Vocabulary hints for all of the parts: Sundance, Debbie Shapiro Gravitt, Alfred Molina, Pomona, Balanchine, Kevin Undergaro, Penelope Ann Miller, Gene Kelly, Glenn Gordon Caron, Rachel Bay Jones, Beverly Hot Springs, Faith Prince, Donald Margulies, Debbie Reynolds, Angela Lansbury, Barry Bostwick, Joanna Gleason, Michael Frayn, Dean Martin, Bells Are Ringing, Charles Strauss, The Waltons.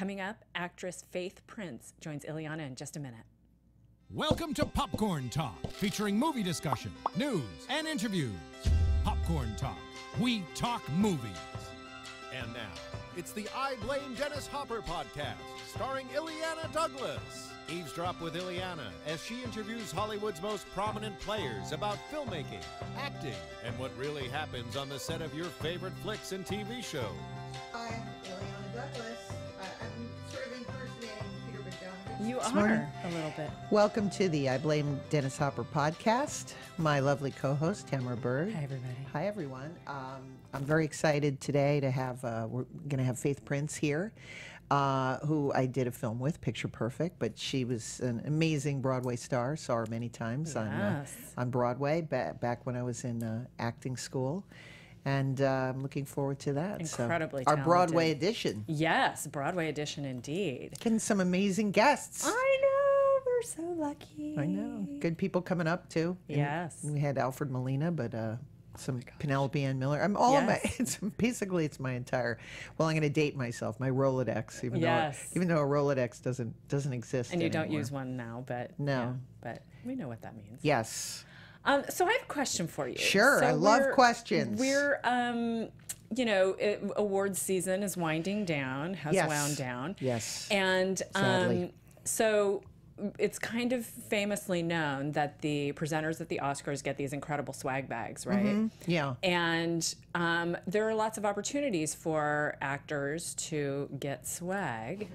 Coming up, actress Faith Prince joins Ileana in just a minute. Welcome to Popcorn Talk, featuring movie discussion, news, and interviews. Popcorn Talk, we talk movies. And now, it's the I Blame Dennis Hopper podcast, starring Ileana Douglas. Eavesdrop with Ileana as she interviews Hollywood's most prominent players about filmmaking, acting, and what really happens on the set of your favorite flicks and TV shows. I'm Ileana Douglas. I'm sort of impersonating Peter Bogdanovich. You are, a little bit. Welcome to the I Blame Dennis Hopper podcast. My lovely co-host, Tamara Bird. Hi, everybody. Hi, everyone. I'm very excited today to have, we're going to have Faith Prince here. Who I did a film with, Picture Perfect, but she was an amazing Broadway star. Saw her many times on Broadway back when I was in acting school, and I'm looking forward to that. Incredibly talented. Our Broadway edition. Yes, Broadway edition indeed. And some amazing guests. I know, we're so lucky. I know, good people coming up too. Yes. And we had Alfred Molina, but. Some Penelope Ann Miller. I'm all basically it's my entire. Well, I'm going to date myself. My Rolodex, even though a Rolodex doesn't exist. And you don't use one now, but no, yeah, but we know what that means. Yes. So I have a question for you. Sure, so I love questions. We're, you know, awards season is winding down. Has wound down. Yes. And so. It's kind of famously known that the presenters at the Oscars get these incredible swag bags, right? Mm-hmm. Yeah. And there are lots of opportunities for actors to get swag.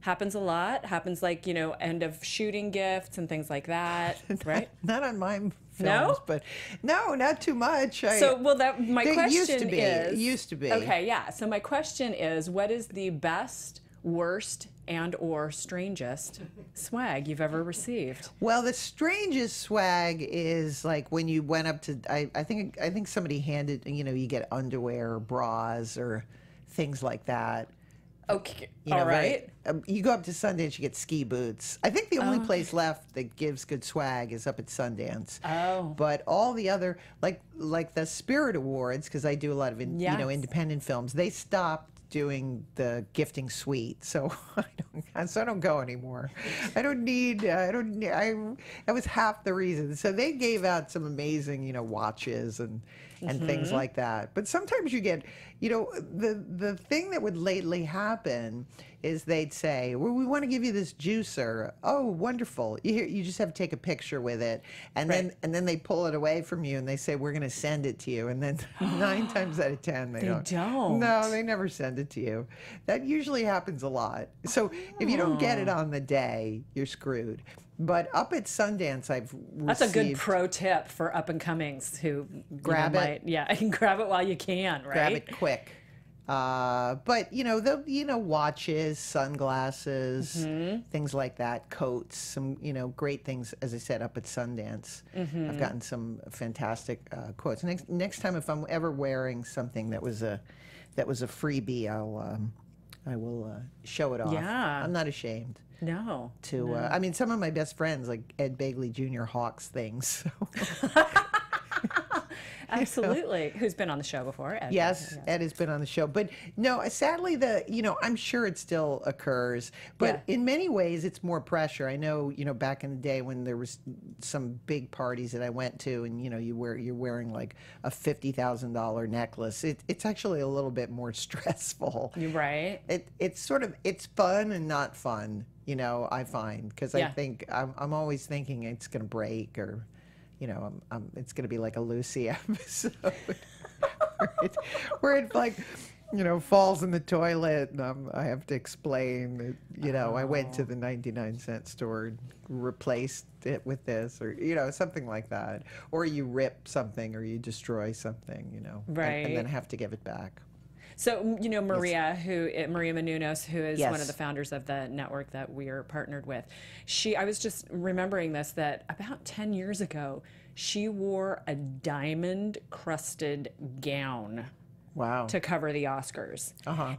Happens a lot. Happens like, you know, end of shooting gifts and things like that, right? Not on my films, but no, not too much. So my question is, it used to be. Okay, yeah. So my question is, what is the best, worst, and or strangest swag you've ever received? Well, the strangest swag is like when you went up to, I think somebody handed, you know, you get underwear or bras or things like that. Okay, you know, all right. You go up to Sundance, you get ski boots. I think the only place left that gives good swag is up at Sundance. Oh. But all the other, like the Spirit Awards, because I do a lot of, you know, independent films, they stopped doing the gifting suite, so I don't go anymore. That was half the reason. So they gave out some amazing, you know, watches and things like that. But sometimes you get, you know, the thing that would lately happen is they'd say, well, we want to give you this juicer. Oh, wonderful. You just have to take a picture with it, and then they pull it away from you and they say, we're going to send it to you, and then 9 times out of 10 they don't. No, they never send it to you. That usually happens a lot. So if you don't get it on the day, you're screwed. But up at Sundance, that's a good pro tip for up and comings who grab it while you can, right? Grab it quick. But you know, watches, sunglasses, things like that, coats, some, you know, great things, as I said, up at Sundance. I've gotten some fantastic quotes. Next time if I'm ever wearing something that was a freebie, I will show it off. Yeah. I'm not ashamed. No. I mean, some of my best friends, like Ed Begley Jr., hawks things. So. Absolutely. So, who's been on the show before? Ed. Yes, Ed has been on the show. But no, sadly, you know, I'm sure it still occurs. But in many ways, it's more pressure. I know, you know, back in the day when there was some big parties that I went to, and you know, you're wearing like a $50,000 necklace. It's actually a little bit more stressful. You're right. It's fun and not fun. You know, I find, because I think I'm always thinking it's going to break, or. You know, it's going to be like a Lucy episode where it like, you know, falls in the toilet, and I have to explain that, you know, I went to the 99-cent store and replaced it with this, or, you know, something like that. Or you rip something or you destroy something, you know, and then have to give it back. So, you know, Maria Menounos, who is one of the founders of the network that we are partnered with, I was just remembering this, that about 10 years ago, she wore a diamond-crusted gown. Wow. To cover the Oscars.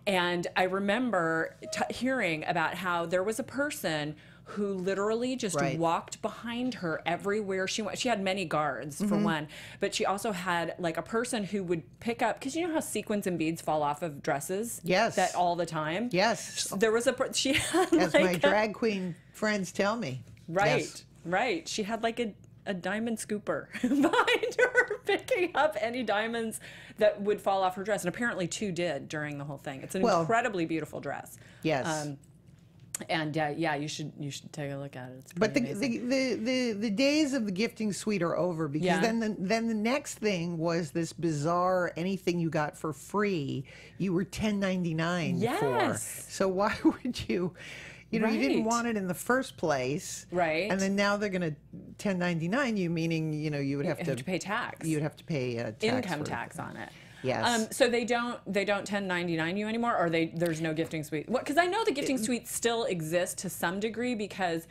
And I remember hearing about how there was a person who literally just walked behind her everywhere she went. She had many guards, for one, but she also had like a person who would pick up, because you know how sequins and beads fall off of dresses? Yes. That all the time? Yes. There was a, she had as like my drag queen friends tell me. Right, right. She had like a diamond scooper behind her picking up any diamonds that would fall off her dress. And apparently two did during the whole thing. It's an incredibly beautiful dress. Yes. And yeah, you should take a look at it. It's but the days of the gifting suite are over, because then the next thing was this bizarre anything you got for free you were $10.99 for. So why would you? You know, you didn't want it in the first place, right? And then now they're going to $10.99 you, meaning you would have to pay tax. You would have to pay tax, income tax on it. Yes. So they don't $10.99 you anymore, or there's no gifting suite. Because I know the gifting suite still exists to some degree, because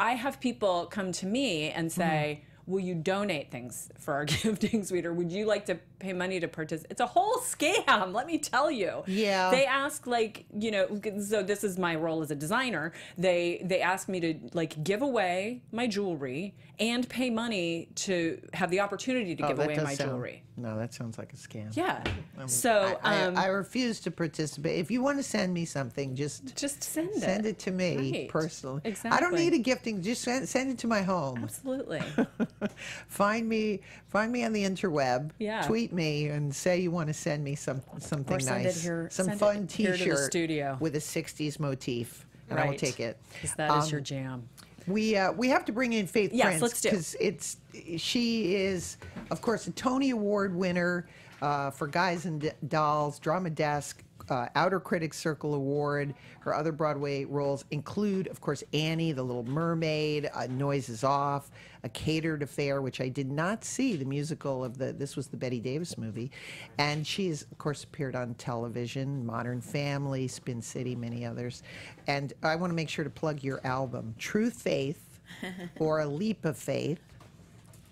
I have people come to me and say, will you donate things for our gifting suite, or would you like to pay money to participate? It's a whole scam, let me tell you. Yeah. They ask, like, so this is my role as a designer. They ask me to, like, give away my jewelry and pay money to have the opportunity to give away my jewelry. No, that sounds like a scam. Yeah. So I refuse to participate. If you want to send me something, just send it. Send it to me personally. Exactly. I don't need a gifting. Just send it to my home. Absolutely. Find me on the interweb. Yeah. Tweet me and say you want to send me something or send nice. It here, some send fun T-shirt with a '60s motif, and I will take it. Because that is your jam. We have to bring in Faith Prince. Yes, let's do. Because she is, of course, a Tony Award winner for Guys and Dolls, Drama Desk, Outer Critics Circle Award. Her other Broadway roles include, of course, Annie, The Little Mermaid, Noise is Off, A Catered Affair, which I did not see, the musical of the, this was the Bette Davis movie. And she's, of course, appeared on television, Modern Family, Spin City, many others. And I want to make sure to plug your album, True Faith, or A Leap of Faith.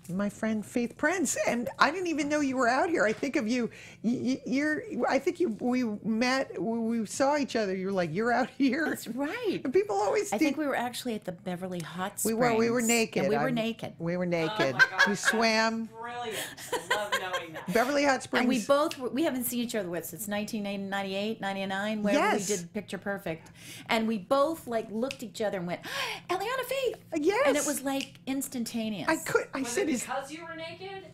My friend Faith Prince, and I didn't even know you were out here. I think of you. We met. We saw each other. You were like, you're out here. That's right. And people always. I think we were actually at the Beverly Hot Springs. We were naked. Yeah, we were naked. Oh my God, we swam. Brilliant. I love knowing that. Beverly Hot Springs. And we haven't seen each other since 1998, 99, where we did Picture Perfect, and we both like looked at each other and went, Ileana, Faith. Yes. And it was like instantaneous. I said. Because you were naked?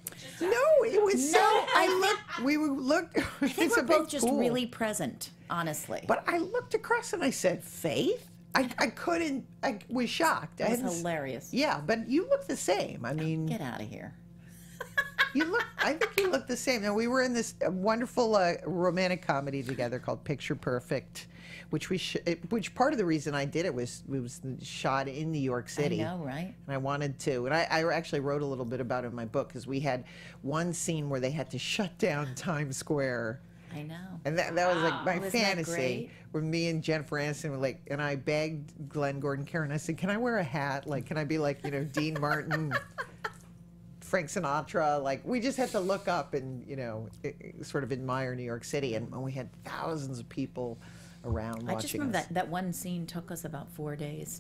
No, it was so. I think we're both just really present, honestly. But I looked across and I said, Faith? I couldn't. I was shocked. It was hilarious. Yeah, but you look the same. I mean, get out of here. I think you look the same. Now, we were in this wonderful romantic comedy together called Picture Perfect, which part of the reason I did it was shot in New York City. I know, right? And I wanted to. And I actually wrote a little bit about it in my book, because we had one scene where they had to shut down Times Square. I know. And that was like my fantasy, where me and Jennifer Aniston were like, and I begged Glenn Gordon Caron. I said, can I wear a hat? Like, can I be like, Dean Martin? Frank Sinatra, like, we just had to look up and, sort of admire New York City. And we had thousands of people around watching. I just remember that one scene took us about 4 days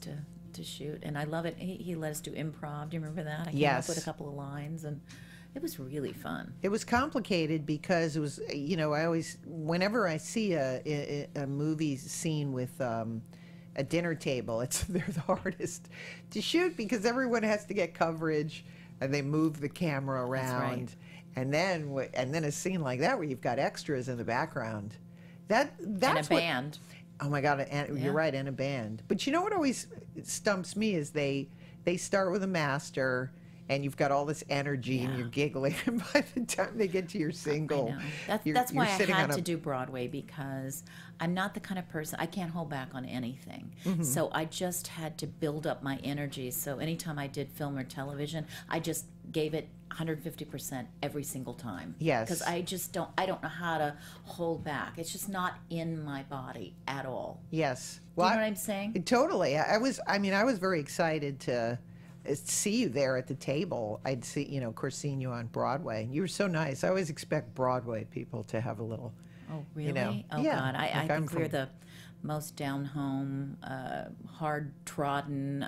to shoot. And I love it. He let us do improv. Do you remember that? I came up with a couple of lines. And it was really fun. It was complicated because it was, I always, whenever I see a movie scene with... a dinner table, they're the hardest to shoot, because everyone has to get coverage, and they move the camera around, and then a scene like that where you've got extras in the background, that's and a band. Oh my God, you're right, and a band. But what always stumps me is they start with a master, and you've got all this energy and you're giggling, and by the time they get to your single, that's why I had to do Broadway, because I'm not the kind of person, I can't hold back on anything. So I just had to build up my energy. So anytime I did film or television, I just gave it 150% every single time. Yes. Because I don't know how to hold back. It's just not in my body at all. Yes. Well, do you know what I'm saying? Totally. I was very excited to see you there at the table. I'd see, of course, seeing you on Broadway. You were so nice. I always expect Broadway people to have a little Oh, really? You know? Oh, yeah. God. I think we're the most down-home, hard-trodden,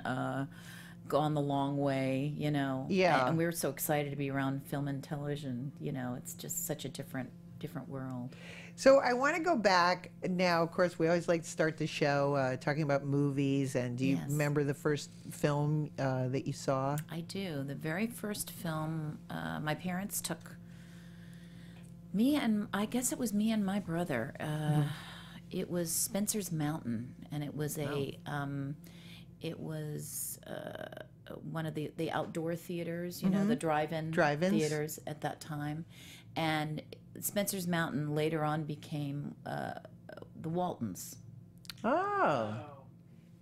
gone the long way, you know. Yeah. And we were so excited to be around film and television. You know, it's just such a different world. So I want to go back now. Of course, we always like to start the show talking about movies. And do you remember the first film that you saw? I do. The very first film, my parents took me and, I guess it was me and my brother. It was Spencer's Mountain, and it was a, it was one of the outdoor theaters, you know, the drive-in theaters at that time. And Spencer's Mountain later on became the Waltons. Oh,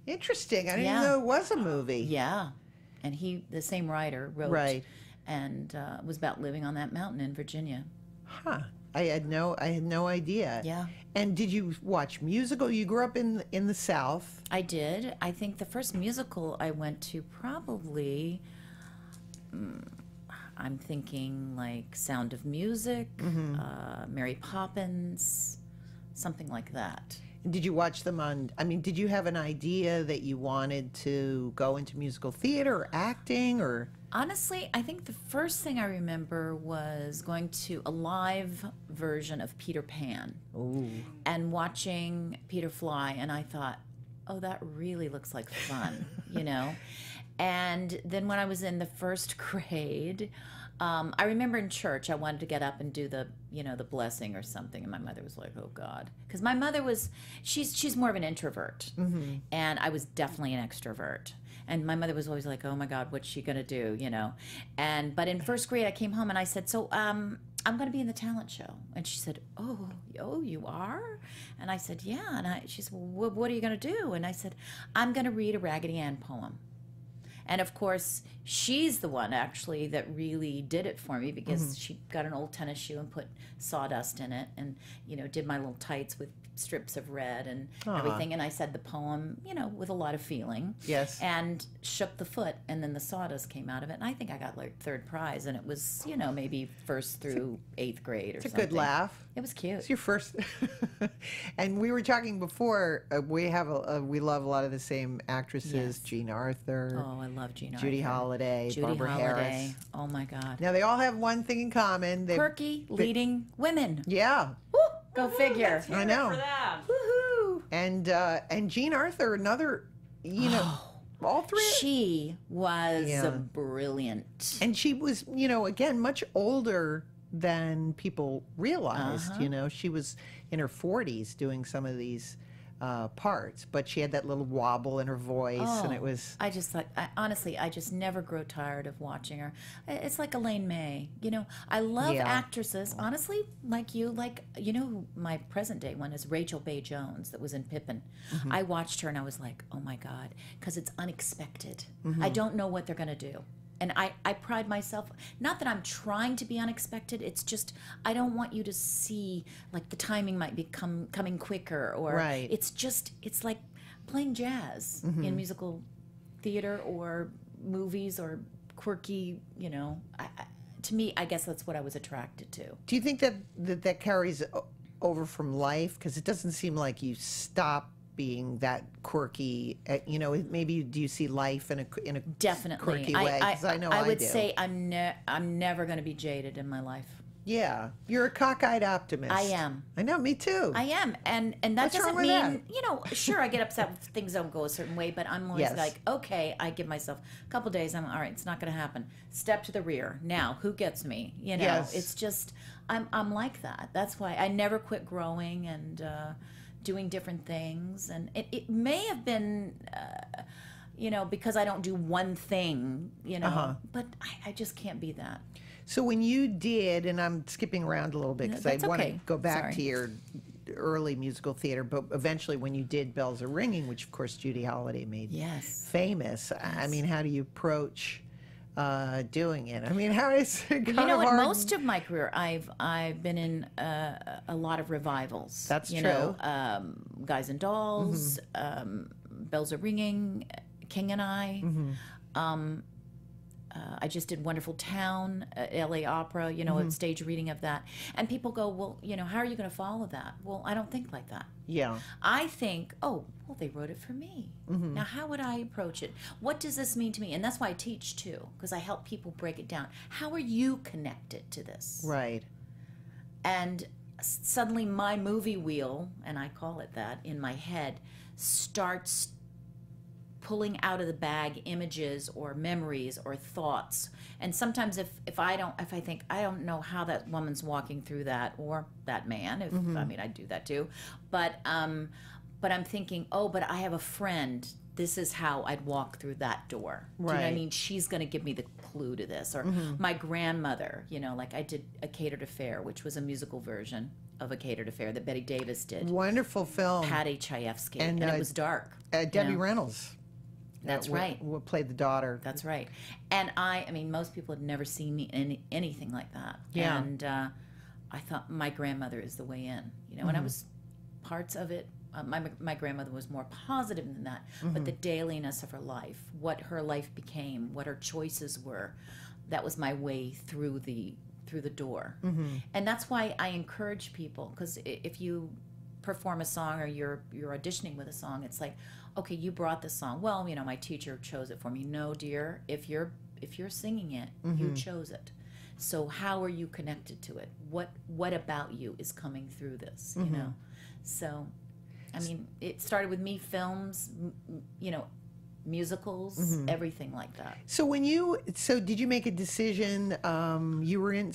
interesting. I didn't even know it was a movie. Yeah, and he, the same writer, wrote and was about living on that mountain in Virginia. Huh. I had no idea. Yeah. And did you watch musical? You grew up in the South. I did. I think the first musical I went to probably, I'm thinking like Sound of Music, Mary Poppins, something like that. Did you watch them on, I mean, did you have an idea that you wanted to go into musical theater or acting or? Honestly, I think the first thing I remember was going to a live version of Peter Pan and watching Peter fly, and I thought, oh, that really looks like fun, you know? And then when I was in the first grade, I remember in church I wanted to get up and do the, you know, the blessing or something, and my mother was like, "Oh God," because my mother was, she's more of an introvert, and I was definitely an extrovert. And my mother was always like, "Oh my God, what's she gonna do?" You know. And but in first grade, I came home and I said, "So I'm gonna be in the talent show." And she said, "Oh, you are?" And I said, "Yeah." And she said, "Well, what are you gonna do?" And I said, "I'm gonna read a Raggedy Ann poem." And of course, she's the one actually that really did it for me, because she got an old tennis shoe and put sawdust in it, and you know, did my little tights with strips of red and everything. And I said the poem, you know, with a lot of feeling. Yes. And shook the foot, and then the sawdust came out of it. And I think I got like third prize, and it was, you know, maybe first through eighth grade or something. It's a good laugh. It was cute. It's your first. And we were talking before. We love a lot of the same actresses. Yes. Jean Arthur. Oh, I love Jean Arthur. Judy Holliday. Barbara Harris. Oh my God. Now they all have one thing in common. Quirky, leading women. Yeah. Woo! Go figure. I know. For them. Woohoo! And Jean Arthur, another, you know, all three. She was brilliant. And she was, you know, again, much older than people realized. You know, she was in her 40s doing some of these parts, but she had that little wobble in her voice, and it was. I just thought, honestly, I just never grow tired of watching her. It's like Elaine May, you know. I love actresses, honestly, like you know, my present day one is Rachel Bay Jones that was in Pippin. I watched her and I was like, oh my God, because it's unexpected. I don't know what they're gonna do. And I pride myself, not that I'm trying to be unexpected, it's just I don't want you to see, like, the timing might be coming quicker, or it's just, it's like playing jazz in musical theater or movies or quirky, you know. To me, I guess that's what I was attracted to. Do you think that carries over from life? Because it doesn't seem like you stop being that quirky, you know. Maybe do you see life in a definitely quirky way? Because I know I would do. Say I'm never going to be jaded in my life. Yeah, you're a cockeyed optimist. I am. I know, me too. I am, and that doesn't mean that? You know. Sure, I get upset when things don't go a certain way, but I'm always like, okay, I give myself a couple days. I'm all right. It's not going to happen. Step to the rear now. Who gets me? You know, it's just I'm like that. That's why I never quit growing and doing different things, and it may have been, you know, because I don't do one thing, you know, but I just can't be that. So when you did, and I'm skipping around a little bit because I want to go back to your early musical theater, but eventually when you did Bells Are Ringing, which of course Judy Holliday made famous, I mean, how do you approach doing it? I mean, how is it kind of hard? Most of my career, I've been in a lot of revivals. That's true. Know, Guys and Dolls, Bells Are Ringing, King and I. I just did Wonderful Town, LA Opera, you know, a stage reading of that. And people go, well, you know, how are you going to follow that? Well, I don't think like that. Yeah. I think, oh, well, they wrote it for me. Now, how would I approach it? What does this mean to me? And that's why I teach, too, because I help people break it down. How are you connected to this? Right. And suddenly my movie wheel, and I call it that, in my head, starts pulling out of the bag images or memories or thoughts. And sometimes if I think, I don't know how that woman's walking through that, or that man, if I mean, I'd do that too. But I'm thinking, oh, but I have a friend. This is how I'd walk through that door. Right. Do you know what I mean? She's going to give me the clue to this. Or my grandmother, you know, like I did A Catered Affair, which was a musical version of A Catered Affair that Bette Davis did. Wonderful film. Patty Chayefsky. And it was dark. Debbie Reynolds. That's right. We'll play the daughter. That's right. And I mean, most people had never seen me in anything like that. Yeah. And I thought, my grandmother is the way in. You know, and I was parts of it. My grandmother was more positive than that. But the dailiness of her life, what her life became, what her choices were, that was my way through the door. And that's why I encourage people, because if you perform a song or you're auditioning with a song, it's like, okay, you brought this song. Well, you know, my teacher chose it for me. No, dear, if you're singing it, you chose it. So how are you connected to it? What about you is coming through this? You know, so I mean, it started with me, films, you know, musicals, everything like that. So did you make a decision? You're in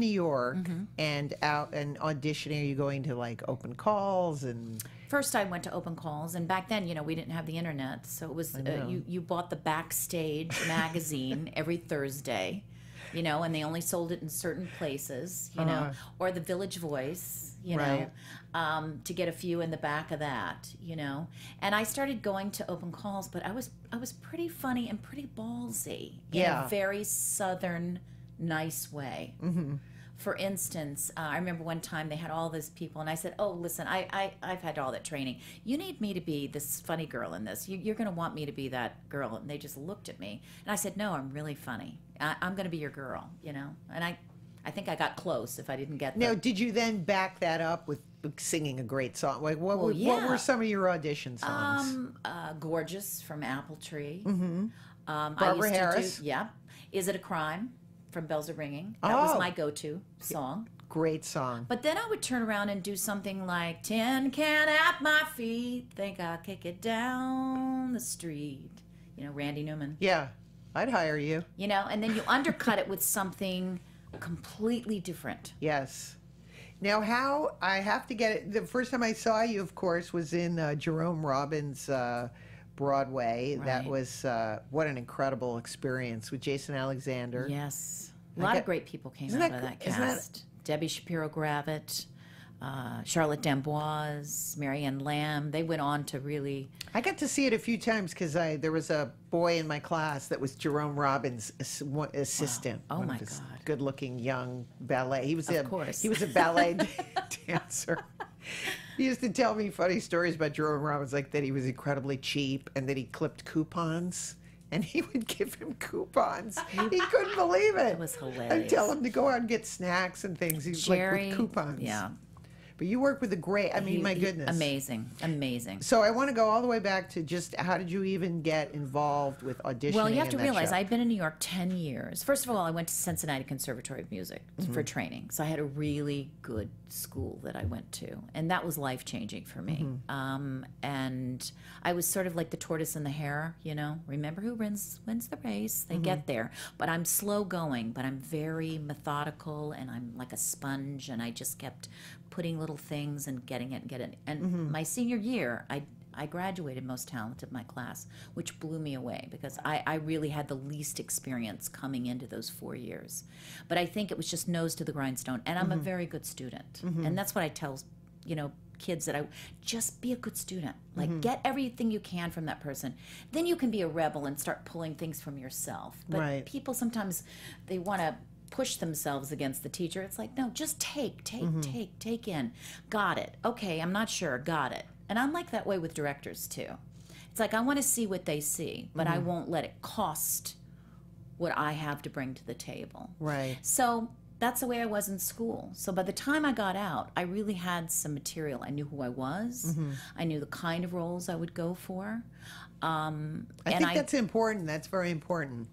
New York and out and auditioning. Are you going to like open calls and? First, I went to open calls, and back then, you know, we didn't have the internet, so it was you bought the Backstage magazine every Thursday, you know, and they only sold it in certain places, you know, or the Village Voice, you know, to get a few in the back of that, you know. And I started going to open calls, but I was pretty funny and pretty ballsy in a very Southern, nice way. For instance, I remember one time they had all these people, and I said, oh, listen, I've had all that training. You need me to be this funny girl in this. You're going to want me to be that girl. And they just looked at me. And I said, no, I'm really funny. I'm going to be your girl, you know. And I think I got close if I didn't get that. Now, did you then back that up with singing a great song? Like, what were some of your audition songs? Gorgeous from Appletree. Barbara Harris. Is It a Crime? From Bells Are Ringing. That was my go-to song. Great song. But then I would turn around and do something like, tin can at my feet, think I'll kick it down the street. You know, Randy Newman. Yeah, I'd hire you. You know, and then you undercut it with something completely different. Yes. Now, how I have to get it, the first time I saw you, of course, was in Jerome Robbins' Broadway. Right. That was what an incredible experience with Jason Alexander. Yes, a lot of great people came out of that cast. Debbie Shapiro Gravitt, Charlotte D'Amboise, Marianne Lamb. They went on to really. I got to see it a few times because there was a boy in my class that was Jerome Robbins' assistant. Wow. Oh my God! Good-looking young ballet. He was a ballet dancer. He used to tell me funny stories about Jerome Robbins, like that he was incredibly cheap and that he clipped coupons, and he would give him coupons. He couldn't believe it. It was hilarious. I'd tell him to go out and get snacks and things. He was like, with coupons. Yeah. But you work with a great, I mean, my goodness. Amazing, amazing. So I want to go all the way back to just how did you even get involved with auditioning? Well, you have to realize I'd been in New York 10 years. First of all, I went to Cincinnati Conservatory of Music for training. So I had a really good school that I went to, and that was life-changing for me. And I was sort of like the tortoise and the hare, you know, remember who wins the race, they get there. But I'm slow going, but I'm very methodical, and I'm like a sponge, and I just kept putting little things and getting it. And my senior year, I graduated most talented in my class, which blew me away because I really had the least experience coming into those 4 years. But I think it was just nose to the grindstone. And I'm a very good student. And that's what I tell, you know, kids that just be a good student. Like get everything you can from that person. Then you can be a rebel and start pulling things from yourself. But people sometimes, they want to push themselves against the teacher. It's like, no, just take in. Got it. Okay, I'm not sure. Got it. And I'm like that way with directors, too. It's like I want to see what they see, but I won't let it cost what I have to bring to the table. Right. So that's the way I was in school. So by the time I got out, I really had some material. I knew who I was. Mm-hmm. I knew the kind of roles I would go for. I think that's important. That's very important.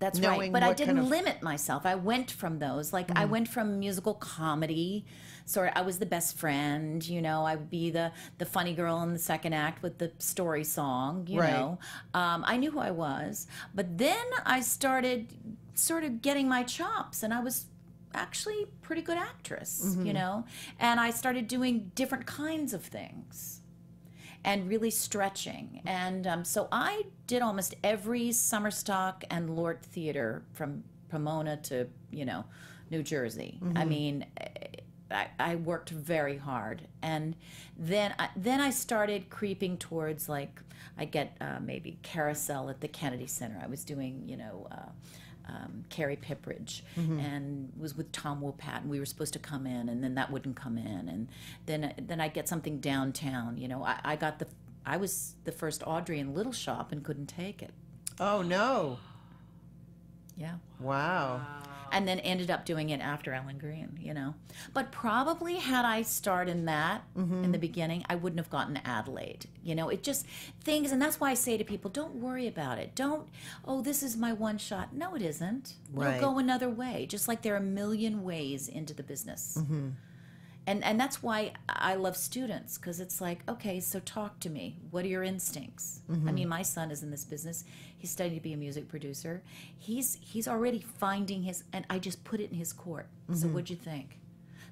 That's right. But I didn't limit myself. I went from those. Like, I went from musical comedy. Sort of, I was the best friend, you know. I would be the funny girl in the second act with the story song, you know. I knew who I was. But then I started sort of getting my chops, and I was actually a pretty good actress, you know. And I started doing different kinds of things. And really stretching. And so I did almost every summer stock and Lort Theater from Pomona to, you know, New Jersey. I mean, I worked very hard. And then I started creeping towards, like, I get maybe Carousel at the Kennedy Center. I was doing, you know, Carrie Pipridge, and was with Tom Wopat, and we were supposed to come in, and then that wouldn't come in, and then I get something downtown. You know, I was the first Audrey in Little Shop and couldn't take it. Oh no! Yeah. Wow. And then ended up doing it after Ellen Green. You know, but probably had I starred in that in the beginning, I wouldn't have gotten Adelaide. You know, it just things, and that's why I say to people, don't worry about it. Don't, oh, this is my one shot. No, it isn't. Right. Go another way. Just like there are a million ways into the business. And that's why I love students, because it's like, okay, so talk to me. What are your instincts? I mean, my son is in this business. He's studying to be a music producer. He's already finding his, and I just put it in his court. So what'd you think?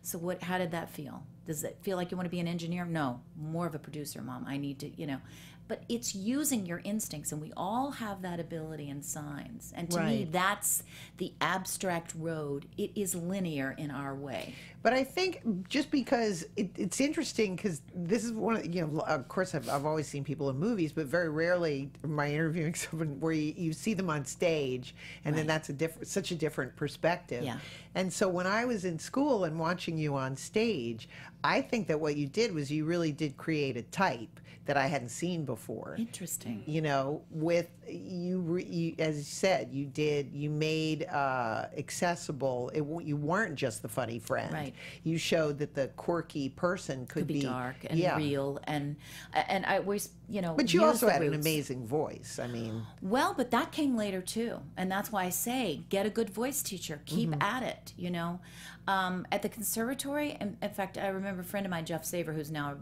So what? How did that feel? Does it feel like you want to be an engineer? No, more of a producer, Mom. I need to, you know. But it's using your instincts, and we all have that ability in signs. And to me, that's the abstract road. It is linear in our way. But I think just because it's interesting, because this is one of, you know, of course I've always seen people in movies, but very rarely am I interviewing someone where you see them on stage, and then that's such a different perspective. Yeah. And so when I was in school and watching you on stage, I think that what you did was you really did create a type that I hadn't seen before. Interesting. You know, with you as you said, you made accessible. You weren't just the funny friend. Right. You showed that the quirky person could be dark and real, and I always, you know. But you also had an amazing voice. I mean. Well, but that came later too, and that's why I say get a good voice teacher. Keep at it. You know, at the conservatory. In fact, I remember a friend of mine, Jeff Saver, who's now a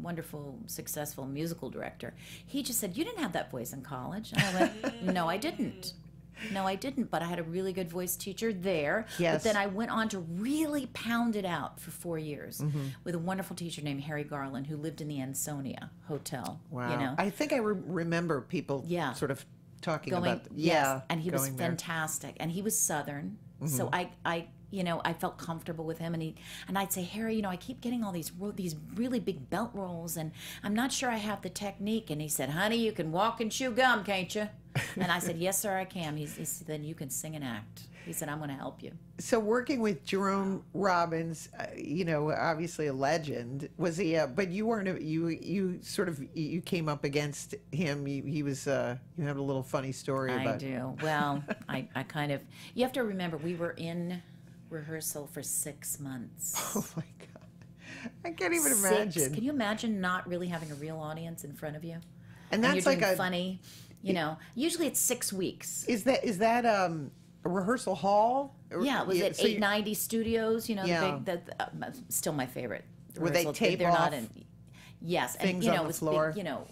wonderful, successful musical director. He just said, "You didn't have that voice in college." And I went, "No, I didn't." No, I didn't, but I had a really good voice teacher there. Yes. But then I went on to really pound it out for 4 years with a wonderful teacher named Harry Garland, who lived in the Ansonia Hotel. Wow. You know? I think I remember people sort of talking about that. Yeah. And he was fantastic. There. And he was Southern. So I you know, I felt comfortable with him, and I'd say, Harry, you know, I keep getting all these really big belt rolls, and I'm not sure I have the technique. And he said, honey, you can walk and chew gum, can't you? And I said, yes, sir, I can. He said, then you can sing and act. He said, I'm going to help you. So working with Jerome Robbins, you know, obviously a legend, was he? But you weren't. You came up against him. He was. You have a little funny story. I do. Well, I kind of. You have to remember, we were in rehearsal for 6 months. Oh my God, I can't even imagine. Can you imagine not really having a real audience in front of you? And that's you're doing like a funny. You know, usually it's 6 weeks. Is that a rehearsal hall? Yeah, it was at 890 Studios. You know, still my favorite. Were they tape off? Yes, and you know, it was big, you know,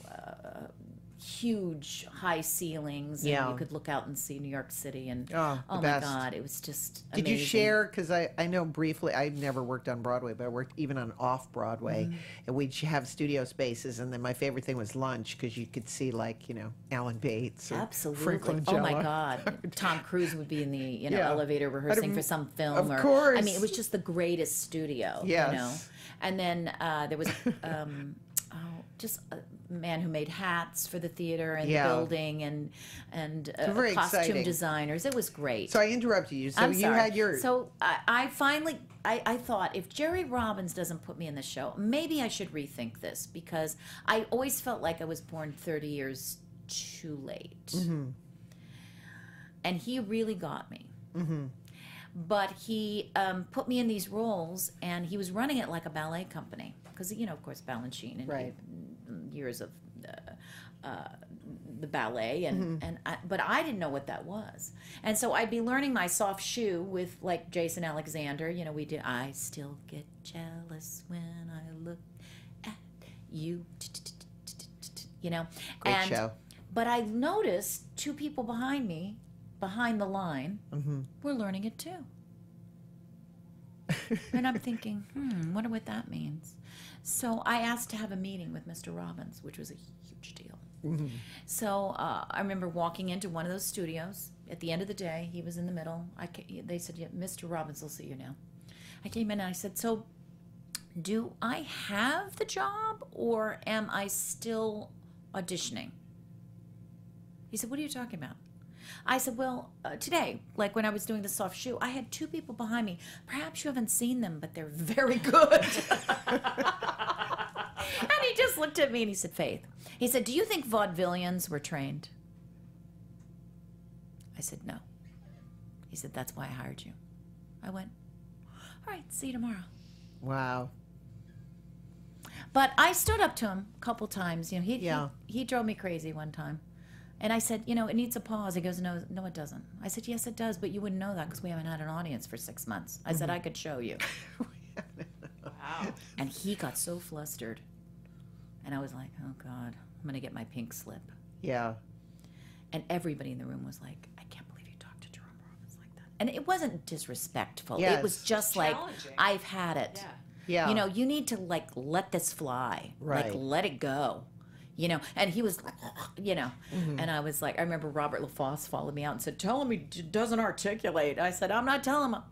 huge high ceilings. Yeah, and you could look out and see New York City, and oh my God, it was just amazing. Did you share? Because I know briefly, I've never worked on Broadway, but I worked even on off Broadway, and we'd have studio spaces. And then my favorite thing was lunch, because you could see, like, you know, Alan Bates. Or Frank Langella. Oh my God, Tom Cruise would be in the, you know, elevator rehearsing for some film. Of course. I mean, it was just the greatest studio. Yes. You know, and then there was just a man who made hats for the theater and the building, and costume designers. It was great. So I interrupted you. So you had your. So I finally I thought, if Jerry Robbins doesn't put me in the show, maybe I should rethink this, because I always felt like I was born 30 years too late. and he really got me. Mm-hmm. But he put me in these roles, and he was running it like a ballet company because, you know, of course, Balanchine and right. years of the ballet, and, mm-hmm. and but I didn't know what that was, and so I'd be learning my soft shoe with like Jason Alexander. You know, we did. I still get jealous when I look at you. You know, great show. But I noticed two people behind me. Behind the line, mm-hmm. we're learning it too. And I'm thinking, wonder what that means. So I asked to have a meeting with Mr. Robbins, which was a huge deal. Mm-hmm. So I remember walking into one of those studios. At the end of the day, he was in the middle. They said, yeah, Mr. Robbins will see you now. I came in and I said, so do I have the job or am I still auditioning? He said, what are you talking about? I said, well, today, like when I was doing the soft shoe, I had two people behind me. Perhaps you haven't seen them, but they're very good. And he just looked at me and he said, Faith, he said, do you think vaudevillians were trained? I said, no. He said, that's why I hired you. I went, all right, see you tomorrow. Wow. But I stood up to him a couple times. You know, he drove me crazy one time. And I said, you know, it needs a pause. He goes, no, it doesn't. I said, yes, it does, but you wouldn't know that because we haven't had an audience for 6 months. I mm-hmm. said, I could show you. Wow. And he got so flustered. And I was like, oh, God, I'm going to get my pink slip. Yeah. And everybody in the room was like, I can't believe you talked to Jerome Robbins like that. And it wasn't disrespectful. Yes. It was just like, I've had it. Yeah. You know, you need to, like, let this fly. Right. Like, let it go. You know, and he was, you know, mm-hmm. and I was like, I remember Robert LaFosse followed me out and said, tell him he doesn't articulate. I said, I'm not telling him a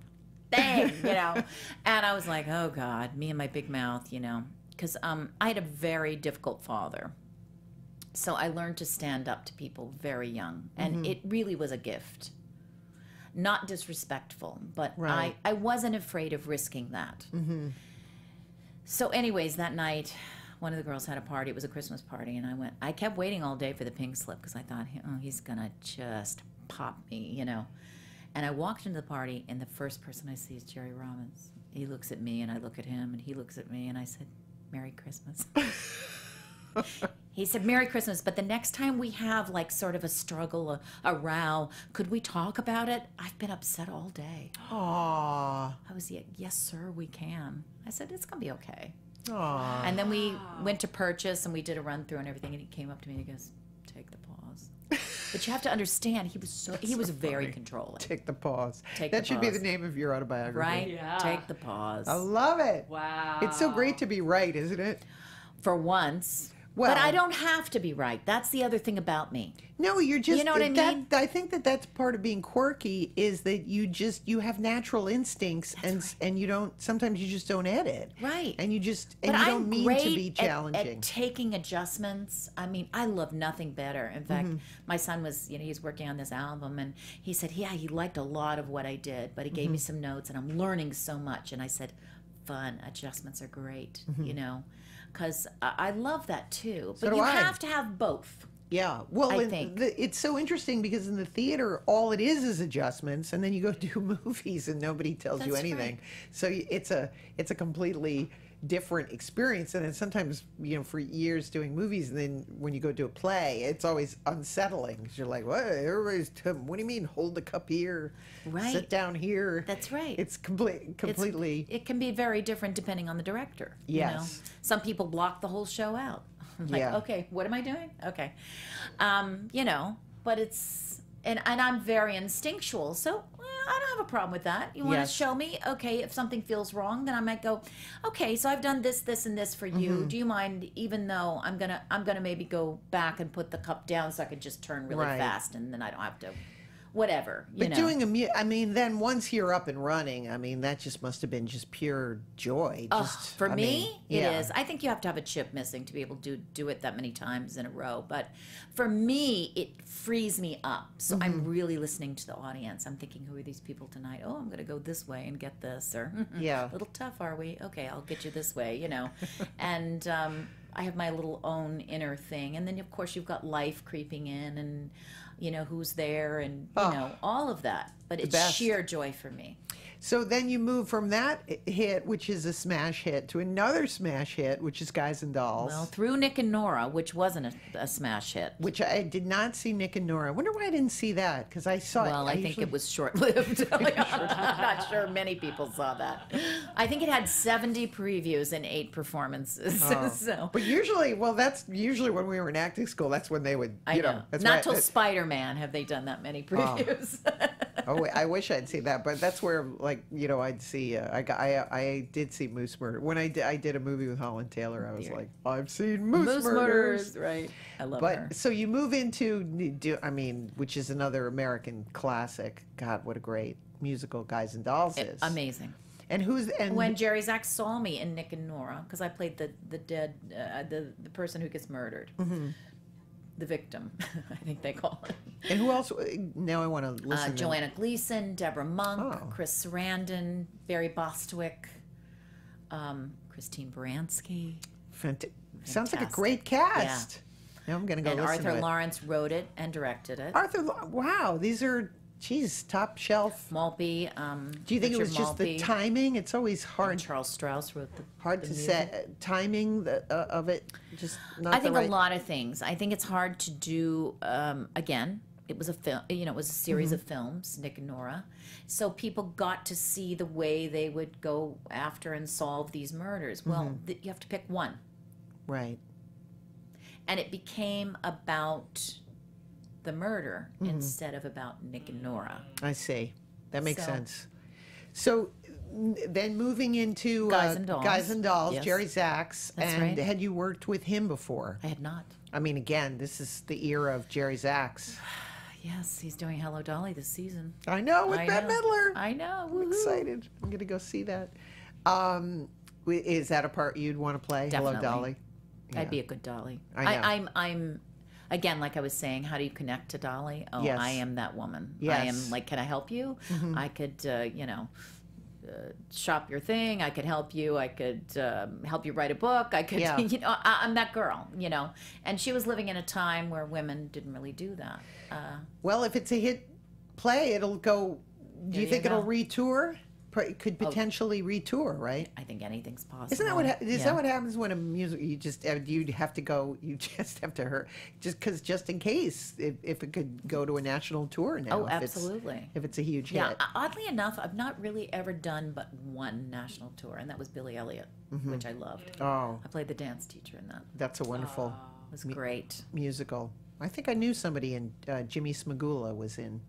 thing, you know. And I was like, oh, God, me and my big mouth, you know, because I had a very difficult father. So I learned to stand up to people very young. And mm-hmm. it really was a gift. Not disrespectful, but right. I wasn't afraid of risking that. Mm-hmm. So anyways, that night... One of the girls had a party. It was a Christmas party, and I went. I kept waiting all day for the pink slip because I thought, oh, he's gonna just pop me, you know. And I walked into the party, and the first person I see is Jerry Robbins. He looks at me, and I look at him, and he looks at me, and I said, "Merry Christmas." He said, "Merry Christmas." But the next time we have like sort of a struggle, a row, could we talk about it? I've been upset all day. Aww. I was like, "Yes, sir, we can." I said, "It's gonna be okay." Aww. And then we went to purchase, and we did a run-through and everything, and he came up to me and he goes, take the pause. But you have to understand, he was so very controlling. Take the pause. Take that the should pause. Be the name of your autobiography. Right? Yeah. Take the pause. I love it. Wow. It's so great to be right, isn't it? For once. Well, but I don't have to be right. That's the other thing about me. No, you're just... You know what I mean? I think that that's part of being quirky is that you just... You have natural instincts that's and right. and you don't... Sometimes you just don't edit. Right. And you just... And but you don't I'm mean great to be challenging. At taking adjustments. I mean, I love nothing better. In fact, mm-hmm. my son was... You know, he was working on this album and he said, yeah, he liked a lot of what I did, but he gave mm-hmm. me some notes and I'm learning so much. And I said, fun. Adjustments are great, mm-hmm. you know? Because I love that too. But so you have to have both. Yeah. Well, I think. It's so interesting because in the theater, all it is adjustments, and then you go do movies and nobody tells That's you anything. Right. So it's a completely different experience. And then sometimes, you know, for years doing movies, and then when you go do a play, it's always unsettling because you're like, what? Everybody's, what do you mean? Hold the cup here, right. sit down here. That's right. It's completely. It can be very different depending on the director. Yes. You know? Some people block the whole show out. Like, yeah. okay, what am I doing? Okay. You know, but it's, and I'm very instinctual, so I don't have a problem with that. You want yes. to show me? Okay, if something feels wrong, then I might go, okay, so I've done this, this, and this for you. Mm-hmm. Do you mind, even though I'm gonna maybe go back and put the cup down so I could just turn really right. fast and then I don't have to, whatever. You but know. Doing I mean, then once you're up and running, I mean, that just must have been just pure joy. Just, for I me, mean, yeah. it is. I think you have to have a chip missing to be able to do it that many times in a row. But for me, it frees me up. So mm-hmm. I'm really listening to the audience. I'm thinking, who are these people tonight? Oh, I'm going to go this way and get this. Or, yeah. a little tough, are we? Okay, I'll get you this way, you know. And I have my little own inner thing. And then, of course, you've got life creeping in and, you know, who's there and, you know, all of that. But it's best. Sheer joy for me. So then you move from that hit, which is a smash hit, to another smash hit, which is Guys and Dolls. Well, through Nick and Nora, which wasn't a smash hit. Which I did not see Nick and Nora. I wonder why I didn't see that, because I saw it. Well, I think it was short-lived. I'm not sure many people saw that. I think it had 70 previews and 8 performances. Oh. So. But usually, well, that's usually when we were in acting school, that's when they would, you know. That's not till Spider-Man have they done that many previews. Oh, I wish I'd seen that, but that's where, like, you know, I'd see, I did see Moose Murder. When I did a movie with Holland Taylor, I was like, I've seen Moose Murders. Right. I love her. So you move into, I mean, which is another American classic. God, what a great musical Guys and Dolls is. Amazing. And when Jerry Zaks saw me in Nick and Nora, because I played the person who gets murdered. Mm-hmm. The victim, I think they call it. And who else? Now I want to listen. Joanna Gleason, Deborah Monk, Chris Sarandon, Barry Bostwick, Christine Baranski. Sounds like a great cast. Yeah. Now I'm going to go listen to it. And Arthur Lawrence wrote it and directed it. Wow, these are, geez, top shelf. Maltby. Do you think it was just the timing? It's always hard. And Charles Strauss wrote the hard to set timing of it. Just not. I think a lot of things. I think it's hard to do. Again, it was a film. You know, it was a series of films, Nick and Nora. So people got to see the way they would go after and solve these murders. Well, you have to pick one. Right. And it became about the murder instead of about Nick and Nora. I see. That makes sense. So then moving into Guys and Dolls, yes. Jerry Zaks. That's right. Had you worked with him before? I had not. I mean, again, this is the era of Jerry Zaks. Yes, he's doing Hello, Dolly this season. I know, with Bette Midler. I know. Woo-hoo. I'm excited. I'm going to go see that. Is that a part you'd want to play? Definitely. Hello, Dolly? Yeah. I'd be a good Dolly. I know. I'm again, like I was saying, how do you connect to Dolly? Oh, yes. I am that woman. Yes. I am like, can I help you? I could, you know, shop your thing. I could help you. I could help you write a book. I could, you know, I'm that girl, you know. And she was living in a time where women didn't really do that. Well, if it's a hit play, it'll go, do you think it'll retour? Could potentially retour, right? I think anything's possible. Isn't that what that what happens when a music? You just have to go just in case if it could go to a national tour now. Oh, absolutely. If it's a huge hit. Yeah. Oddly enough, I've not really ever done but one national tour, and that was Billy Elliot, which I loved. Oh, I played the dance teacher in that. That's a wonderful. It was great musical. I think I knew somebody in Jimmy Smagula was in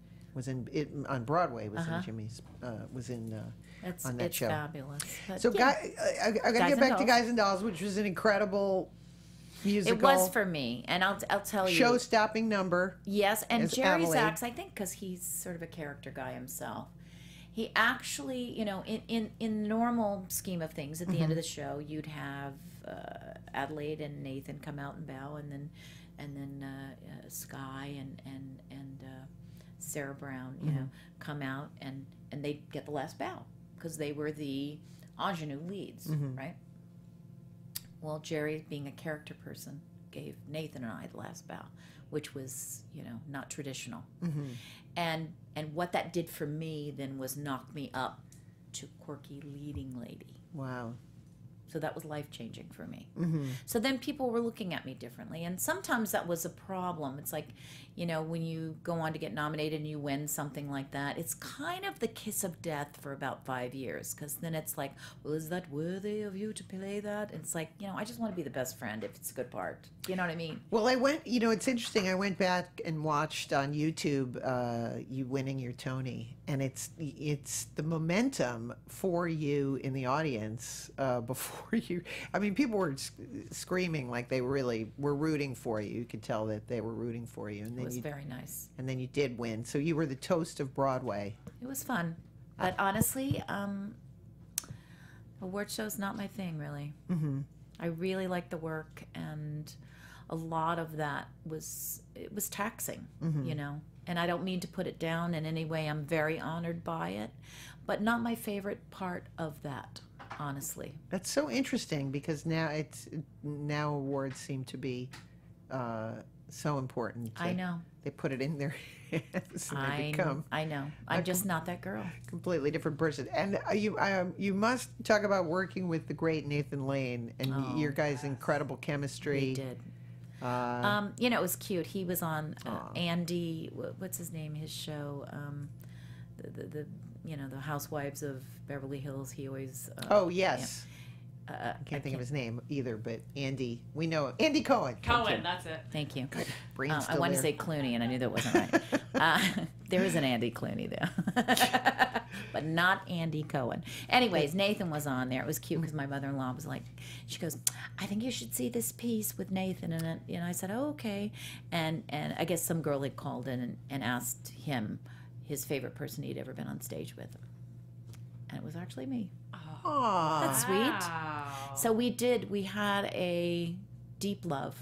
it on Broadway. Was in that show. It's fabulous. But so, I got to get back to Guys and Dolls, which was an incredible musical. It was for me, and I'll tell you, show-stopping number. Yes, and Jerry Zaks, I think, because he's sort of a character guy himself. He actually, you know, in normal scheme of things, at the end of the show, you'd have Adelaide and Nathan come out and bow, and then Skye and Sarah Brown, you know, come out and they get the last bow because they were the ingenue leads, right? Well, Jerry, being a character person, gave Nathan and I the last bow, which was, you know, not traditional. And what that did for me then was knock me up to quirky leading lady. Wow. So that was life-changing for me. So then people were looking at me differently. And sometimes that was a problem. It's like, you know, when you go on to get nominated and you win something like that, it's kind of the kiss of death for about 5 years. Because then it's like, well, is that worthy of you to play that? And it's like, you know, I just want to be the best friend if it's a good part. You know what I mean? Well, I went, you know, it's interesting. I went back and watched on YouTube you winning your Tony. And it's the momentum for you in the audience before you. I mean, people were screaming like they really were rooting for you. You could tell that they were rooting for you. And then it was very nice. And then you did win. So you were the toast of Broadway. It was fun. But honestly, award show's not my thing, really. I really like the work. And a lot of that was taxing, you know. And I don't mean to put it down in any way. I'm very honored by it, but not my favorite part of that. honestly. That's so interesting, because now now awards seem to be so important. I know. They put it in their hands, and they become. I know. I'm just not that girl. Completely different person. And you must talk about working with the great Nathan Lane and your guys' incredible chemistry. We did. You know, it was cute. He was on Andy. What's his name? His show. The you know, the Housewives of Beverly Hills. He always. Oh yes. Yeah. I can't think of his name either, but Andy, we know him. Andy Cohen. Cohen, that's it. Thank you. Good. I wanted to say Clooney, and I knew that wasn't right. There is an Andy Clooney, though. But not Andy Cohen. Anyways, Nathan was on there. It was cute because my mother-in-law was like, she goes, I think you should see this piece with Nathan. And I said, oh, okay. And I guess some girl had called in and asked him his favorite person he'd ever been on stage with. And it was actually me. Oh, that's sweet. Wow. So we had a deep love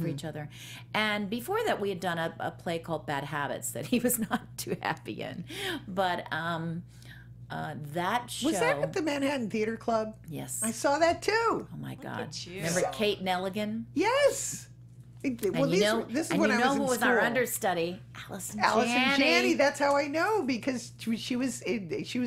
for each other. And before that, we had done a play called Bad Habits that he was not too happy in. But that show... Was that at the Manhattan Theater Club? Yes. I saw that too. Oh, my God. Remember Kate Nelligan? Yes. Well, this is when I was in school. And you know who was our understudy? Allison Janney. That's how I know, because she was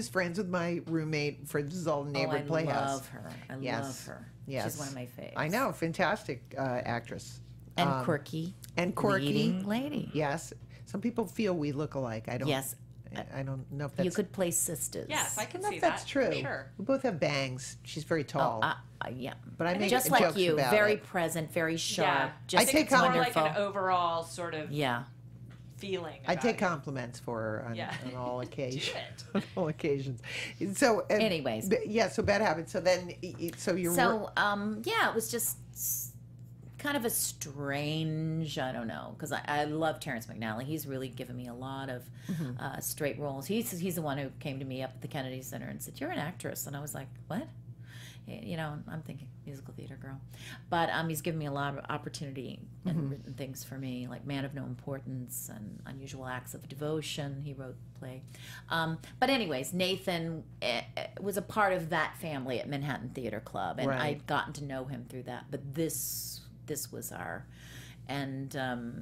friends with my roommate, Fred Zoll, Neighborhood Playhouse. I love her. I love her. Yes. She's one of my faves. I know. Fantastic actress. And quirky. And quirky. Leading lady. Yes. Some people feel we look alike. I don't. Yes. I don't know if that's... You could play sisters. Yes, I can see that. That's true. Sure. We both have bangs. She's very tall. Oh, yeah. But I make just like you, very present, very sharp. Yeah. Just I think it's wonderful. More like an overall sort of feeling. I take compliments for her on all occasions. On all occasions. So anyways, yeah. So Bad Habits. So then, it was just kind of a strange, I don't know, because I love Terrence McNally. He's really given me a lot of straight roles. He's the one who came to me up at the Kennedy Center and said, you're an actress. And I was like, what? You know, I'm thinking musical theater girl. But he's given me a lot of opportunity and written things for me, like Man of No Importance and Unusual Acts of Devotion. He wrote the play. But anyways, Nathan was a part of that family at Manhattan Theater Club, and I'd gotten to know him through that. But this was our, and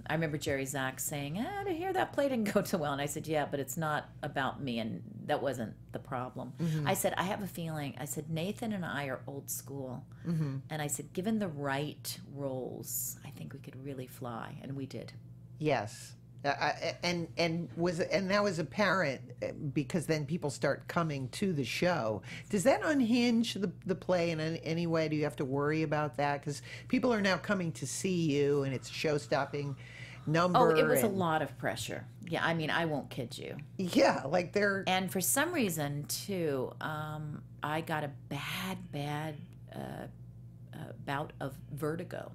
I remember Jerry Zaks saying, I hear that play didn't go too well. And I said, yeah, but it's not about me, and that wasn't the problem. I said, I have a feeling. I said, Nathan and I are old school. And I said, given the right roles, I think we could really fly, and we did. Yes. And that was apparent, because then people start coming to the show. Does that unhinge the play in any way? Do you have to worry about that? Because people are now coming to see you, and it's a show-stopping number. Oh, it was a lot of pressure. Yeah, I mean, I won't kid you. Yeah, like they're... And for some reason, too, I got a bad bout of vertigo.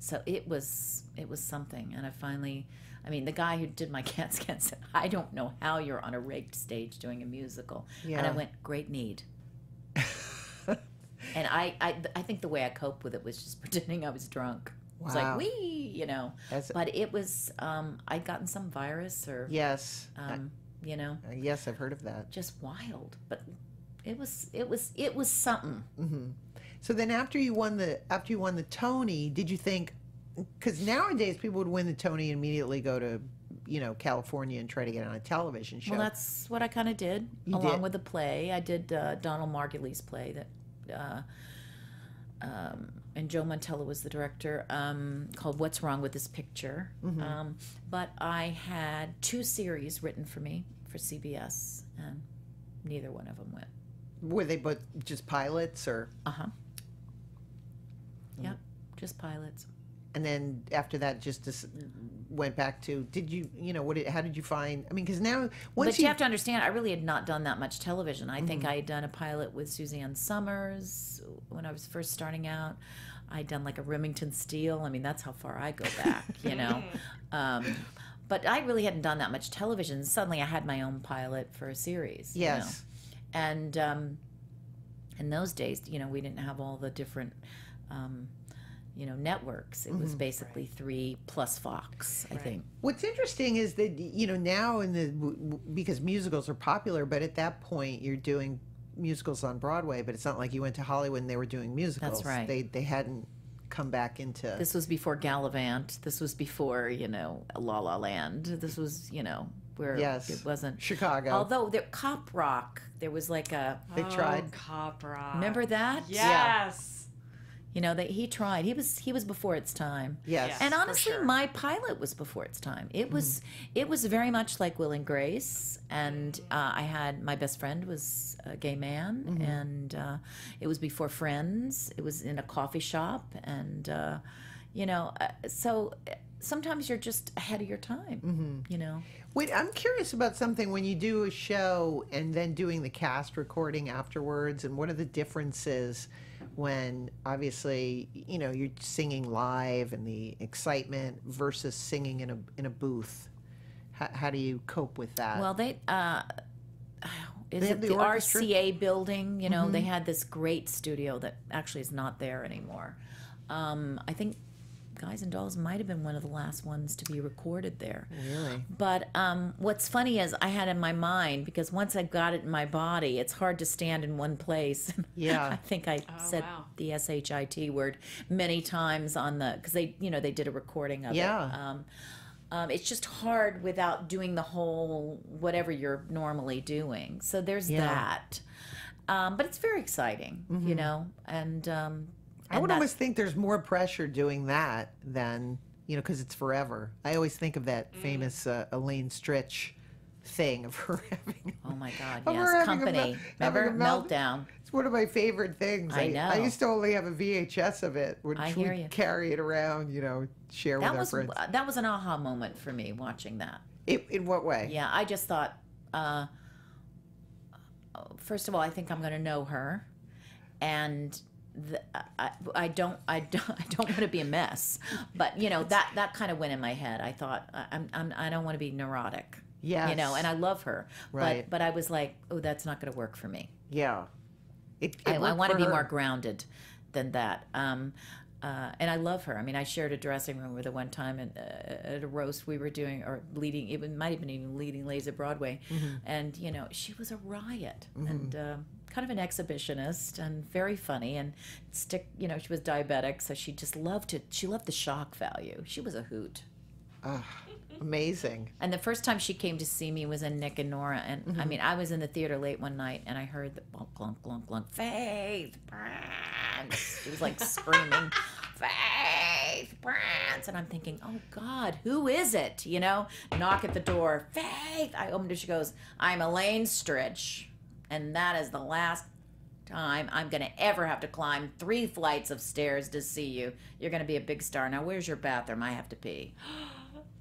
So it was something, and I mean, the guy who did my CAT scan said, I don't know how you're on a rigged stage doing a musical. Yeah. And I went, great need. And I think the way I coped with it was just pretending I was drunk. Wow. It was like, wee, you know. But it was, I'd gotten some virus or... Yes. You know. Yes, I've heard of that. Just wild, but it was something. Mm-hmm. So then, after you won the Tony, did you think? Because nowadays people would win the Tony and immediately go to, you know, California and try to get on a television show. Well, that's what I kind of did, along with the play. I did Donald Margulies' play that, and Joe Mantello was the director, called "What's Wrong with This Picture." But I had 2 series written for me for CBS, and neither one of them went. Were they both just pilots, or? Yep, just pilots. And then after that, just went back to, did you, you know, how did you find, I mean, because now, once you have to understand, I really had not done that much television. I think I had done a pilot with Suzanne Summers when I was first starting out. I'd done like a Remington Steele. I mean, that's how far I go back, you know. But I really hadn't done that much television. Suddenly I had my own pilot for a series. Yes. You know? And in those days, you know, we didn't have all the different... you know, networks. It was basically 3 plus Fox, I think. What's interesting is that, you know, now because musicals are popular, but at that point you're doing musicals on Broadway, but it's not like you went to Hollywood and they were doing musicals. That's right. They hadn't come back into... This was before Galavant. This was before, you know, La La Land. This was, you know... Where yes. It wasn't Chicago. Although there, Cop Rock, there was like a they tried Cop Rock. Remember that? Yes. Yeah. You know that he tried. He was before its time. Yes. Yes, and honestly, for sure. My pilot was before its time. It was very much like Will and Grace. And I had my best friend was a gay man, mm-hmm. and it was before Friends. It was in a coffee shop, and you know, so. Sometimes you're just ahead of your time, mm-hmm. you know. Wait, I'm curious about something when you do a show and then doing the cast recording afterwards, and what are the differences when, obviously, you know, you're singing live and the excitement versus singing in a booth? How do you cope with that? Well, is it the RCA building? You know, mm-hmm. they had this great studio that actually is not there anymore. I think Guys and Dolls might have been one of the last ones to be recorded there. Really? But what's funny is I had in my mind, because once I got it in my body, it's hard to stand in one place. Yeah. I think I said wow. the S-H-I-T word many times on the, because they, you know, they did a recording of yeah. it. It's just hard without doing the whole whatever you're normally doing. So there's yeah. that. But it's very exciting, mm-hmm. you know, and... I would always think there's more pressure doing that than, you know, because it's forever. I always think of that famous Elaine Stritch thing of her having... Oh, my God, yes, Company. Remember? Meltdown. It's one of my favorite things. I know. I used to only have a VHS of it. Which I hear you. Carry it around, you know, share that with our friends. That was an aha moment for me, watching that. In what way? Yeah, I just thought, first of all, I think I'm going to know her, and... I don't want to be a mess, but you know that kind of went in my head. I thought I don't want to be neurotic. Yeah, you know, and I love her, right? But I was like, oh, that's not going to work for me. Yeah, I want to be more grounded than that. And I love her. I mean, I shared a dressing room with her one time at a roast we were doing, or leading. It might have been even leading Ladies at Broadway, mm-hmm. and you know, she was a riot, mm-hmm. and. Kind of an exhibitionist and very funny and you know, she was diabetic, so she just loved it. She loved the shock value. She was a hoot. Amazing. And the first time she came to see me was in Nick and Nora, and mm-hmm. I mean, I was in the theater late one night and I heard the glunk, glunk, glunk, glunk, Faith Prince. It was like screaming, Faith Prince. And I'm thinking, oh God, who is it? You know, knock at the door, Faith. I opened it, she goes, I'm Elaine Stritch. And that is the last time I'm going to ever have to climb 3 flights of stairs to see you. You're going to be a big star. Now, where's your bathroom? I have to pee.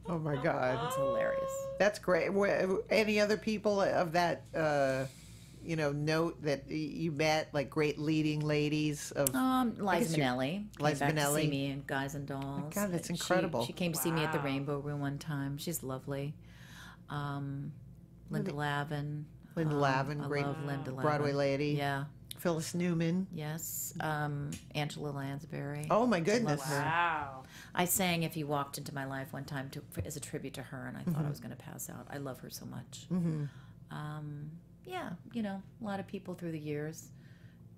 Oh, my God. It's hilarious. That's great. Any other people of that, you know, note that you met, like great leading ladies of... Liza Minnelli. Liza Minnelli. Came back to see me in Guys and Dolls. Oh God, that's incredible. She came to see me at the Rainbow Room one time. She's lovely. Linda Lavin, great Broadway lady. Yeah. Phyllis Newman. Yes. Angela Lansbury. Oh, my goodness. Wow. I sang If You Walked Into My Life one time as a tribute to her, and I mm-hmm. thought I was going to pass out. I love her so much. Mm-hmm. Yeah, you know, a lot of people through the years.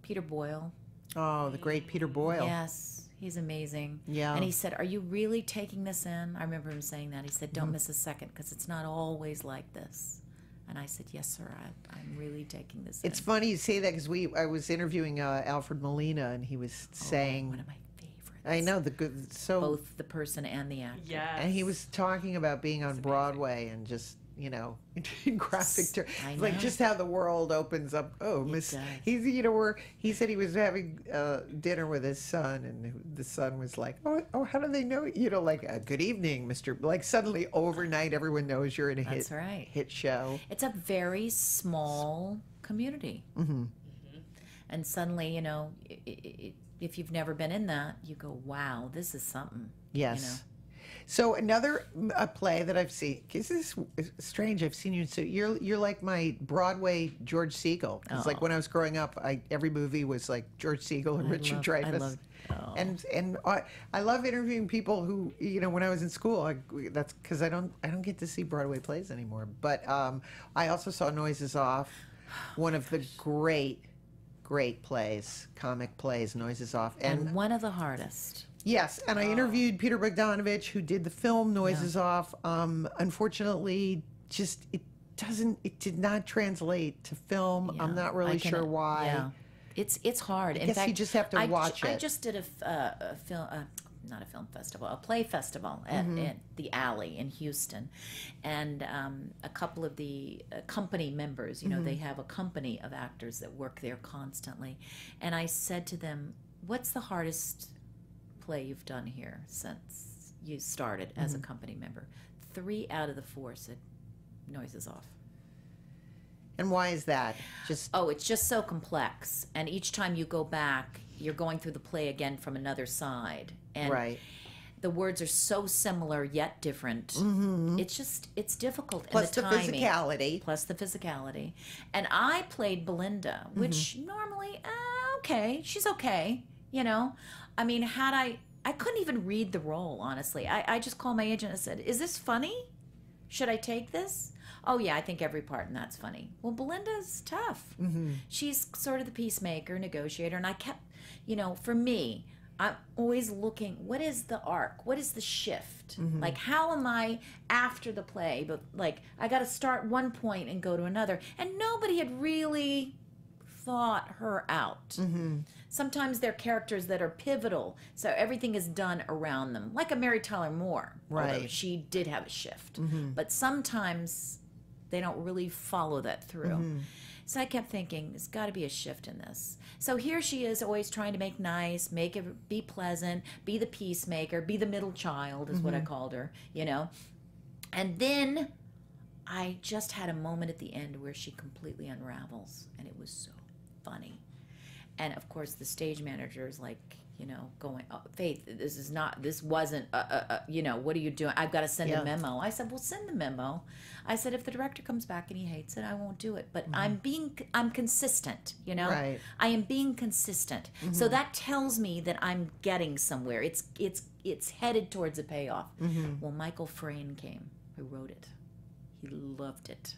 Peter Boyle. Oh, the great Peter Boyle. Yes. He's amazing. Yeah. And he said, are you really taking this in? I remember him saying that. He said, don't mm-hmm. miss a second, because it's not always like this. And I said, yes, sir, I'm really taking this in. It's funny you say that, because I was interviewing Alfred Molina, and he was saying... One of my favorites. I know, the good... So, both the person and the actor. Yes. And he was talking about being on Broadway and just, you know, in graphic terms. Like, just how the world opens up. Oh, Miss... He's, you know, he said he was having dinner with his son, and the son was like, oh, how do they know? You know, like, good evening, Mr. Like, suddenly, overnight, everyone knows you're in a hit show. It's a very small community. Mm-hmm. Mm-hmm. And suddenly, you know, if you've never been in that, you go, wow, this is something. Yes. You know? So another play that I've seen. This is strange. I've seen you. So you're like my Broadway George Segal. It's like when I was growing up, every movie was like George Segal and Richard Dreyfuss. And I love interviewing people who, you know, when I was in school. That's because I don't get to see Broadway plays anymore. But I also saw Noises Off. One of the great plays, comic plays, Noises Off. And one of the hardest. Yes, and I interviewed Peter Bogdanovich, who did the film Noises Off. Unfortunately, just it did not translate to film. Yeah. I'm not really sure why. Yeah. It's hard. In fact, you just have to watch it. I just did a film, not a film festival, a play festival at, at the Alley in Houston, and a couple of the company members, you know, they have a company of actors that work there constantly, and I said to them, "What's the hardest play you've done here since you started as a company member?" 3 out of the 4 said, "Noises Off." And why is that? Just it's just so complex, and each time you go back, you're going through the play again from another side, and the words are so similar yet different. It's just difficult. Plus and the timing, physicality. Plus the physicality. And I played Belinda, which normally she's okay, you know. I mean, had I couldn't even read the role, honestly. I just called my agent and said, "Is this funny? Should I take this?" "Oh, yeah, I think every part in that's funny." Well, Belinda's tough. She's sort of the peacemaker, negotiator, and I kept, you know, for me, I'm always looking, what is the arc? What is the shift? Like, how am I after the play? But, like, I got to start one point and go to another. And nobody had really thought her out. Sometimes they're characters that are pivotal, so everything is done around them, like a Mary Tyler Moore. Although she did have a shift. But sometimes they don't really follow that through. So I kept thinking, there's got to be a shift in this. So here she is, always trying to make nice, make it, be pleasant, be the peacemaker, be the middle child is what I called her, you know. And then I just had a moment at the end where she completely unravels, and it was so funny. And of course, the stage manager is like, you know, going, "Oh, Faith, this is not, this wasn't, you know, what are you doing? I've got to send a memo." I said, "Well, send the memo." I said, "If the director comes back and he hates it, I won't do it. But I'm consistent, you know? I am being consistent." So that tells me that I'm getting somewhere. It's headed towards a payoff. Well, Michael Frayn came, who wrote it. He loved it.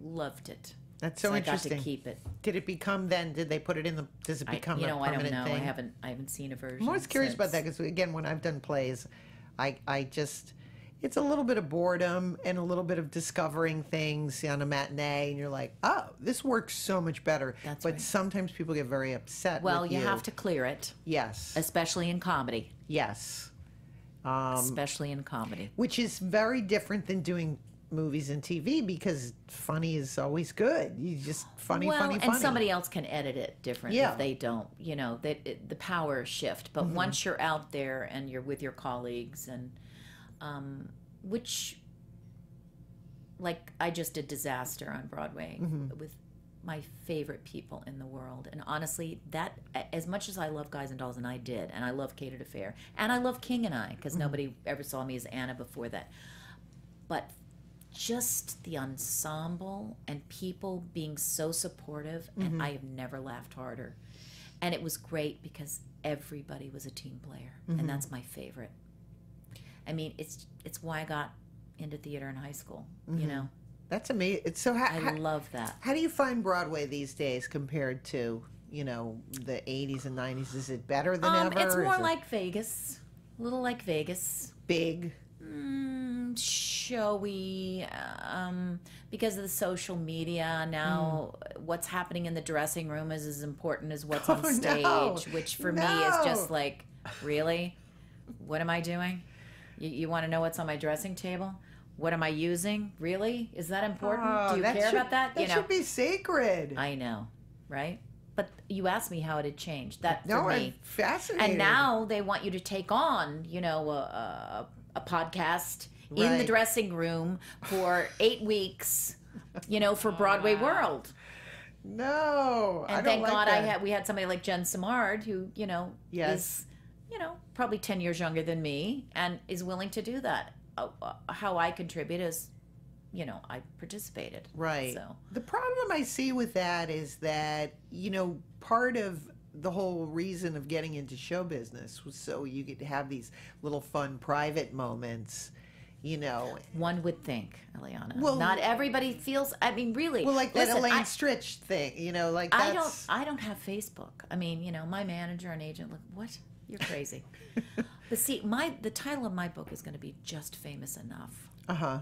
Loved it. That's so interesting. I got to keep it. Did it become then? Did they put it in the? Does it become a permanent thing? I don't know. Thing? I haven't seen a version. I'm always curious about that because again, when I've done plays, I just it's a little bit of boredom and a little bit of discovering things on a matinee, and you're like, oh, this works so much better. That's but sometimes people get very upset. Well, with you have to clear it. Yes. Especially in comedy. Yes. Especially in comedy, which is very different than doing movies and TV, because funny is always good. You just funny. And somebody else can edit it differently if they don't. You know, the power shift. But once you're out there and you're with your colleagues, and which, like, I just did Disaster on Broadway with my favorite people in the world. And honestly, that as much as I love Guys and Dolls, and I did, and I love Catered Affair, and I love King and I, because nobody ever saw me as Anna before that. But just the ensemble and people being so supportive, and I have never laughed harder. And it was great because everybody was a team player, and that's my favorite. I mean, it's why I got into theater in high school, you know. That's amazing. It's so I love that. How do you find Broadway these days compared to, you know, the 80s and 90s? Is it better than ever? It's more like Vegas. A little like Vegas. Big. Showy, because of the social media now, what's happening in the dressing room is as important as what's on stage, which for me is just like, really? What am I doing? You want to know what's on my dressing table? What am I using? Really? Is that important? Do you care about that? That should be sacred. I know, right? But you asked me how it had changed. That for me. I'm fascinated. And now they want you to take on, you know, a podcast in the dressing room for 8 weeks, you know, for Broadway World. No, and I thank God that. We had somebody like Jen Simard, who, you know, is, you know, probably 10 years younger than me and is willing to do that. How I contribute is, you know, I participated. Right. So the problem I see with that is that, you know, part of the whole reason of getting into show business was so you could have these little fun private moments, you know. One would think, Ileana. Well, not everybody feels, I mean, really. Well, like listen, that Elaine Stritch thing, you know, like that's... I don't have Facebook. I mean, you know, my manager and agent look, what? You're crazy. But see, the title of my book is going to be Just Famous Enough. Uh-huh.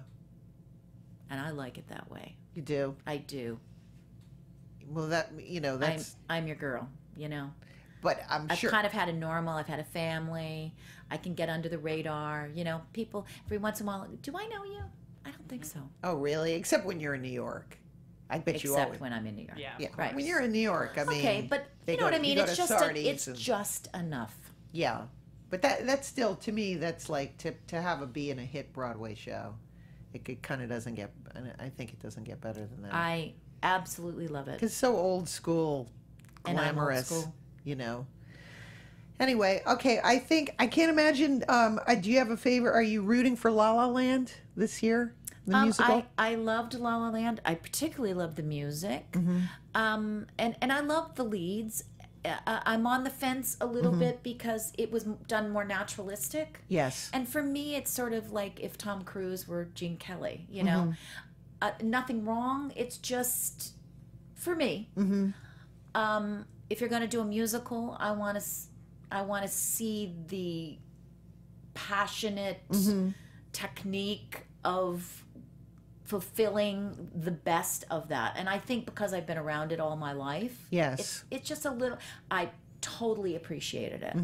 And I like it that way. You do? I do. Well, that, you know, that's... I'm your girl, you know. But I've kind of had a normal, I've had a family, I can get under the radar, you know, people, every once in a while, do I know you? I don't think so. Oh, really? Except when you're in New York. I bet you always. Except when I'm in New York. Yeah, right. When you're in New York, I mean. Okay, but you know what I mean? It's just enough. Yeah. But that's still, to me, that's like to have a be in a hit Broadway show. It kind of doesn't get, I think it doesn't get better than that. I absolutely love it. It's so old school, glamorous. And I'm old school. You know. Anyway, okay, I can't imagine, do you have a favorite? Are you rooting for La La Land this year, the musical? I loved La La Land. I particularly loved the music. Mm-hmm. And I loved the leads. I'm on the fence a little bit because it was done more naturalistic. Yes. And for me, it's sort of like if Tom Cruise were Gene Kelly, you know. Nothing wrong. It's just, for me, if you're going to do a musical, I want to see the passionate technique of fulfilling the best of that. And I think because I've been around it all my life, yes, it's just a little. I totally appreciated it.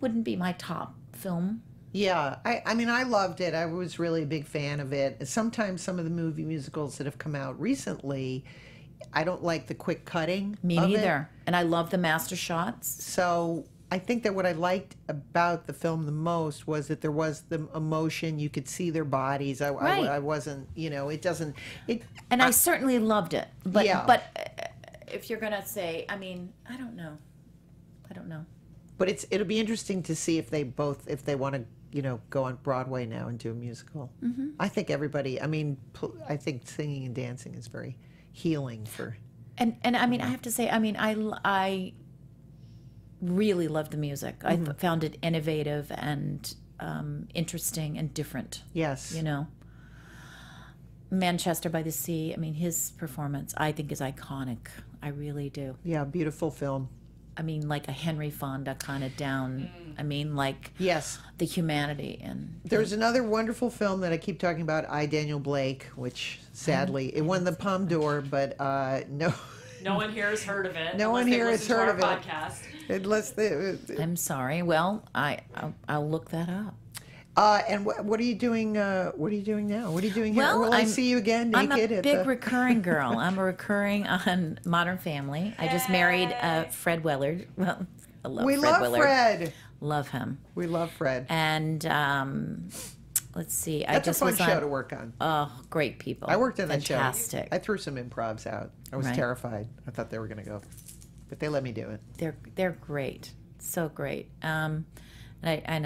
Wouldn't be my top film. Yeah, I mean, I loved it. I was really a big fan of it. Sometimes some of the movie musicals that have come out recently, I don't like the quick cutting. Me neither. And I love the master shots. So I think that what I liked about the film the most was that there was the emotion. You could see their bodies. I wasn't, you know, it doesn't. And I certainly loved it. But, yeah. But if you're going to say, I mean, I don't know. I don't know. But it'll be interesting to see if they want to, you know, go on Broadway now and do a musical. I think everybody, I mean, I think singing and dancing is very healing for, and I mean, I have to say, I mean, I really love the music. I found it innovative and interesting and different. Yes, you know, Manchester by the Sea. I mean, his performance, I think, is iconic. I really do. Yeah, beautiful film. I mean, like a Henry Fonda kind of down. I mean, like yes, the humanity and. There's another wonderful film that I keep talking about, I, Daniel Blake, which sadly it won the Palme d'Or, but no one here has heard of it. No one here has heard of it. Unless they. I'm sorry. Well, I'll look that up. And what are you doing? What are you doing now? What are you doing here? Well, will I see you again naked? I'm a big recurring girl. I'm a recurring on Modern Family. I just married Fred Willard. Well, I love Fred Willard. We love Fred. Love him. We love Fred. And let's see. That's a fun show to work on. Oh, great people. I worked on that show. Fantastic. I threw some improvs out. I was terrified. I thought they were going to go, but they let me do it. They're great. So great. And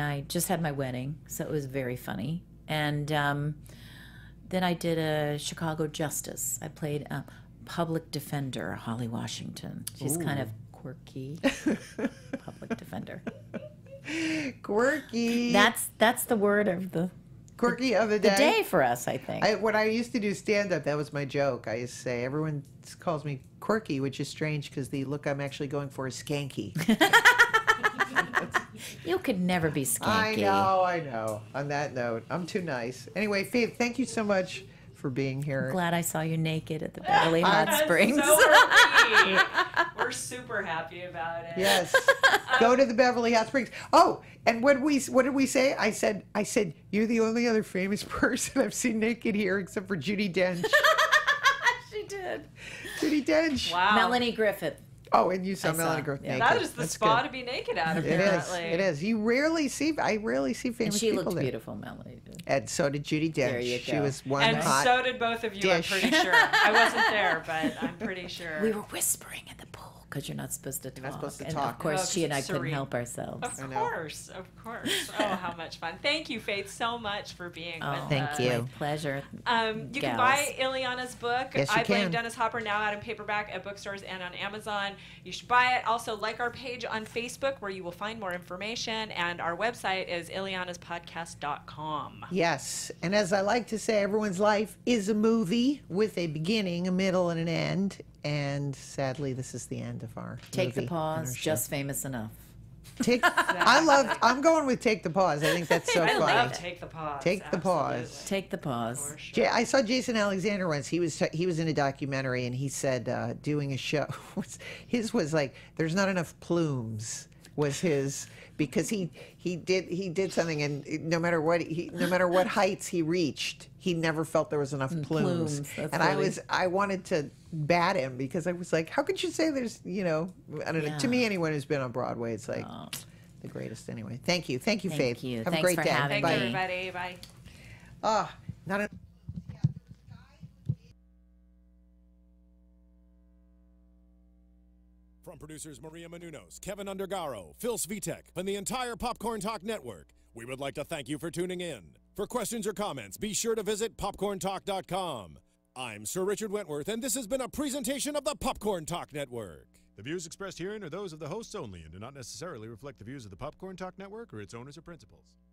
I just had my wedding, so it was very funny. And then I did a Chicago Justice. I played a public defender, Holly Washington. She's kind of quirky. Public defender. Quirky. That's the word of the quirky of the day. The day for us, I think. When I used to do stand-up, that was my joke. I used to say everyone calls me quirky, which is strange because the look I'm actually going for is skanky. You could never be skanky. I know. On that note, I'm too nice. Anyway, Faith, thank you so much for being here. I'm glad I saw you naked at the Beverly Hot Springs. So are we. We're super happy about it. Yes. Go to the Beverly Hot Springs. Oh, and what did we say? I said you're the only other famous person I've seen naked here except for Judi Dench. She did. Judi Dench. Wow. Melanie Griffith. Oh, and you saw Melanie Griffith naked. That is the spot to be naked at, apparently. It is. I rarely see famous people there. And she looked beautiful, Melanie. And so did Judi Dench. There you go. She was one hot dish. And so did both of you, I'm pretty sure. I wasn't there, but I'm pretty sure. We were whispering in the pool. because you're not supposed to talk. You're not supposed to talk. And of course, she and I couldn't help ourselves. Of course, of course. Oh, how much fun. Thank you, Faith, so much for being with us. Thank you. Pleasure. You can buy Ileana's book, I Blame Dennis Hopper, now out in paperback at bookstores and on Amazon. You should buy it. Also, like our page on Facebook, where you will find more information, and our website is ileanaspodcast.com. Yes, and as I like to say, everyone's life is a movie with a beginning, a middle, and an end. And sadly, this is the end of our movie. The pause, just famous enough. I'm going with take the pause. I think that's so fun. I love take the pause. Take the pause. Take the pause. Sure. I saw Jason Alexander once. He was in a documentary, and he said doing a show. His was like, there's not enough plumes. Was his, because he did something, and no matter what heights he reached, he never felt there was enough plumes. And really... I wanted to bat him, because I was like, how could you say there's, you know, I don't know. To me, anyone who's been on Broadway, it's like the greatest. Anyway, thank you, Faith. Thank you. Have a great day. Thanks, everybody. Bye. From producers Maria Menounos, Kevin Undergaro, Phil Svitek, and the entire Popcorn Talk Network, we would like to thank you for tuning in. For questions or comments, be sure to visit popcorntalk.com. I'm Sir Richard Wentworth, and this has been a presentation of the Popcorn Talk Network. The views expressed herein are those of the hosts only and do not necessarily reflect the views of the Popcorn Talk Network or its owners or principals.